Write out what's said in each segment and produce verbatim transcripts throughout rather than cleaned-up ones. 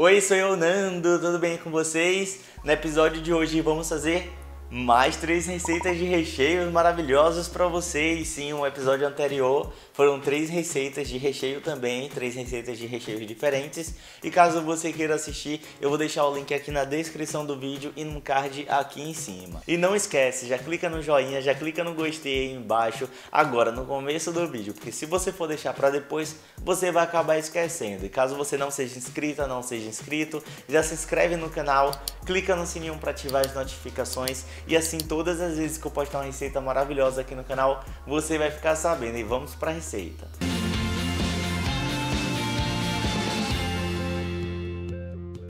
Oi, sou eu, Nando, tudo bem com vocês? No episódio de hoje vamos fazer mais três receitas de recheios maravilhosos para vocês. Sim, um episódio anterior foram três receitas de recheio também, três receitas de recheios diferentes. E caso você queira assistir, eu vou deixar o link aqui na descrição do vídeo e no card aqui em cima. E não esquece, já clica no joinha, já clica no gostei aí embaixo, agora no começo do vídeo, porque se você for deixar para depois, você vai acabar esquecendo. E caso você não seja inscrita, não seja inscrito, já se inscreve no canal, clica no sininho para ativar as notificações. E assim, todas as vezes que eu postar uma receita maravilhosa aqui no canal, você vai ficar sabendo. E vamos para a receita.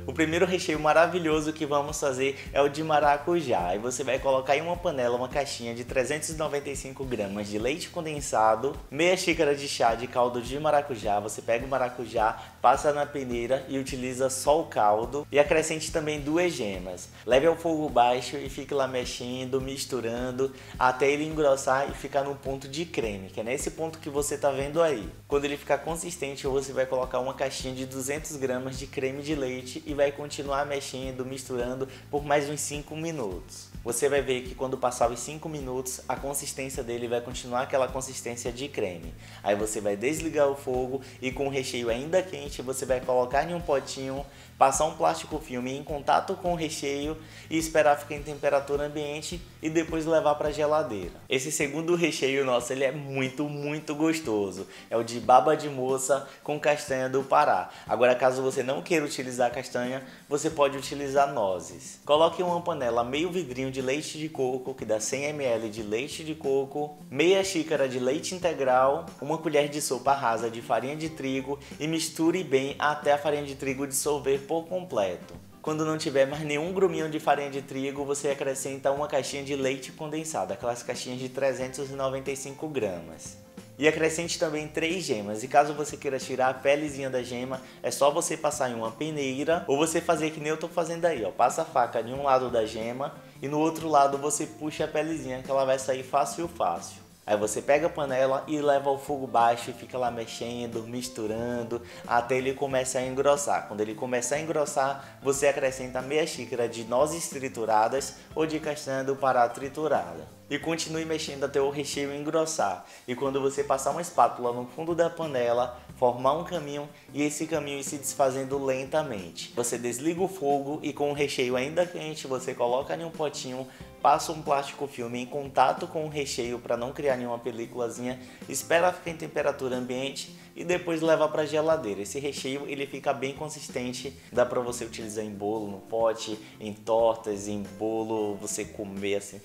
O primeiro recheio maravilhoso que vamos fazer é o de maracujá. E você vai colocar em uma panela uma caixinha de trezentos e noventa e cinco gramas de leite condensado, meia xícara de chá de caldo de maracujá. Você pega o maracujá, passa na peneira e utiliza só o caldo, e acrescente também duas gemas. Leve ao fogo baixo e fique lá mexendo, misturando, até ele engrossar e ficar no ponto de creme, que é nesse ponto que você tá vendo aí. Quando ele ficar consistente, você vai colocar uma caixinha de duzentos gramas de creme de leite e vai continuar mexendo, misturando por mais uns cinco minutos. Você vai ver que quando passar os cinco minutos, a consistência dele vai continuar aquela consistência de creme. Aí você vai desligar o fogo e, com o recheio ainda quente, você vai colocar em um potinho, passar um plástico filme em contato com o recheio e esperar ficar em temperatura ambiente e depois levar para a geladeira. Esse segundo recheio nosso, ele é muito, muito gostoso. É o de baba de moça com castanha do Pará. Agora, caso você não queira utilizar castanha, você pode utilizar nozes. Coloque em uma panela meio vidrinho de leite de coco, que dá cem mililitros de leite de coco, meia xícara de leite integral, uma colher de sopa rasa de farinha de trigo e misture bem até a farinha de trigo dissolver por completo. Quando não tiver mais nenhum gruminho de farinha de trigo, você acrescenta uma caixinha de leite condensado, aquelas caixinhas de trezentos e noventa e cinco gramas. E acrescente também três gemas, e caso você queira tirar a pelezinha da gema, é só você passar em uma peneira, ou você fazer que nem eu tô fazendo aí, ó. Passa a faca em um lado da gema, e no outro lado você puxa a pelezinha, que ela vai sair fácil, fácil. Aí você pega a panela e leva ao fogo baixo e fica lá mexendo, misturando, até ele começar a engrossar. Quando ele começar a engrossar, você acrescenta meia xícara de nozes trituradas ou de castanha do Pará triturada. E continue mexendo até o recheio engrossar. E quando você passar uma espátula no fundo da panela, formar um caminho e esse caminho ir se desfazendo lentamente. Você desliga o fogo e, com o recheio ainda quente, você coloca em um potinho, passa um plástico filme em contato com o recheio para não criar nenhuma peliculazinha, espera ficar em temperatura ambiente e depois leva para a geladeira. Esse recheio ele fica bem consistente, dá para você utilizar em bolo, no pote, em tortas, em bolo, você comer assim,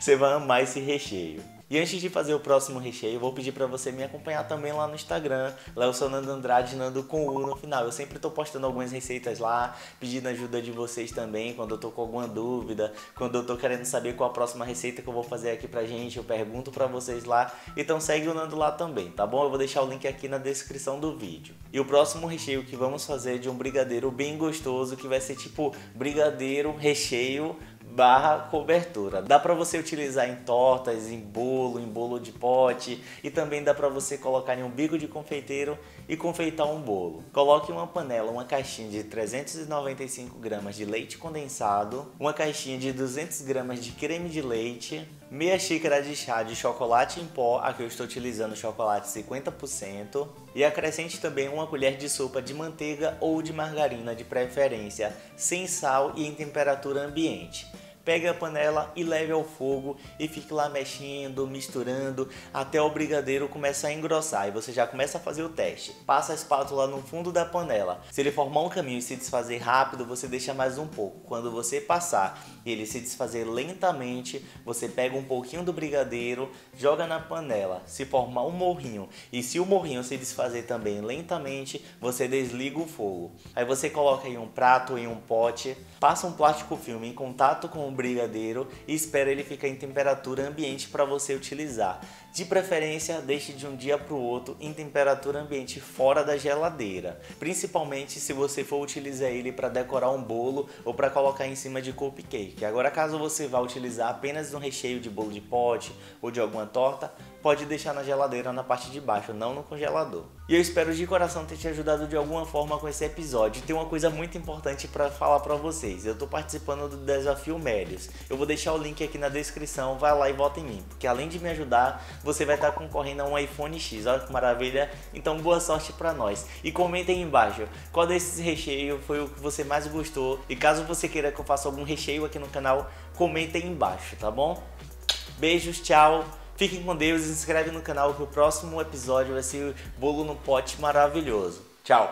você vai amar esse recheio. E antes de fazer o próximo recheio, vou pedir para você me acompanhar também lá no Instagram. Lá eu sou Nandu Andrade, Nando com U no final. Eu sempre tô postando algumas receitas lá, pedindo ajuda de vocês também, quando eu tô com alguma dúvida, quando eu tô querendo saber qual a próxima receita que eu vou fazer aqui pra gente, eu pergunto pra vocês lá. Então segue o Nando lá também, tá bom? Eu vou deixar o link aqui na descrição do vídeo. E o próximo recheio que vamos fazer é de um brigadeiro bem gostoso, que vai ser tipo brigadeiro recheio barra cobertura. Dá para você utilizar em tortas, em bolo, em bolo de pote, e também dá para você colocar em um bico de confeiteiro e confeitar um bolo. Coloque em uma panela uma caixinha de trezentos e noventa e cinco gramas de leite condensado, uma caixinha de duzentos gramas de creme de leite, meia xícara de chá de chocolate em pó, aqui eu estou utilizando chocolate cinquenta por cento, e acrescente também uma colher de sopa de manteiga ou de margarina de preferência, sem sal e em temperatura ambiente. Pegue a panela e leve ao fogo e fique lá mexendo, misturando, até o brigadeiro começar a engrossar e você já começa a fazer o teste. Passa a espátula no fundo da panela. Se ele formar um caminho e se desfazer rápido, você deixa mais um pouco. Quando você passar e ele se desfazer lentamente, você pega um pouquinho do brigadeiro, joga na panela. Se formar um morrinho e se o morrinho se desfazer também lentamente, você desliga o fogo. Aí você coloca em um prato, em um pote, passa um plástico filme em contato com o brigadeiro e espera ele ficar em temperatura ambiente para você utilizar. De preferência, deixe de um dia para o outro em temperatura ambiente fora da geladeira, principalmente se você for utilizar ele para decorar um bolo ou para colocar em cima de cupcake. Agora, caso você vá utilizar apenas um recheio de bolo de pote ou de alguma torta, pode deixar na geladeira na parte de baixo, não no congelador. E eu espero de coração ter te ajudado de alguma forma com esse episódio. Tem uma coisa muito importante para falar para vocês. Eu estou participando do Desafio Médios. Eu vou deixar o link aqui na descrição, vai lá e vota em mim, porque além de me ajudar, você vai estar concorrendo a um iPhone dez. Olha que maravilha! Então boa sorte para nós. E comenta aí embaixo qual desses recheios foi o que você mais gostou. E caso você queira que eu faça algum recheio aqui no canal, comenta aí embaixo, tá bom? Beijos, tchau! Fiquem com Deus e se inscreve no canal que o próximo episódio vai ser bolo no pote maravilhoso. Tchau!